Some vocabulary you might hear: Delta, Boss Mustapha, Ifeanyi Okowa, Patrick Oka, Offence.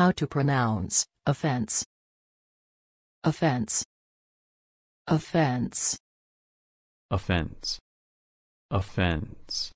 How to pronounce offence. Offence. Offence. Offence. Offence.